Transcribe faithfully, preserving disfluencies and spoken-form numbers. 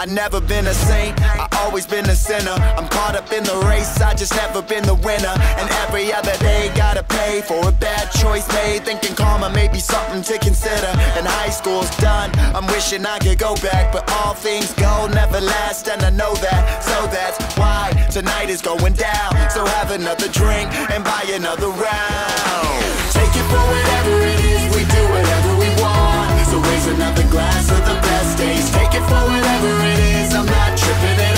I've never been a saint, I've always been a sinner. I'm caught up in the race, I just never been the winner. And every other day gotta pay for a bad choice made, thinking karma may be something to consider. And high school's done, I'm wishing I could go back, but all things go never last, and I know that. So that's why tonight is going down. So have another drink and buy another round. Take it for whatever it is, we do whatever we want. So raise another glass of the best days. Take it for whatever it is, I'm not tripping at all.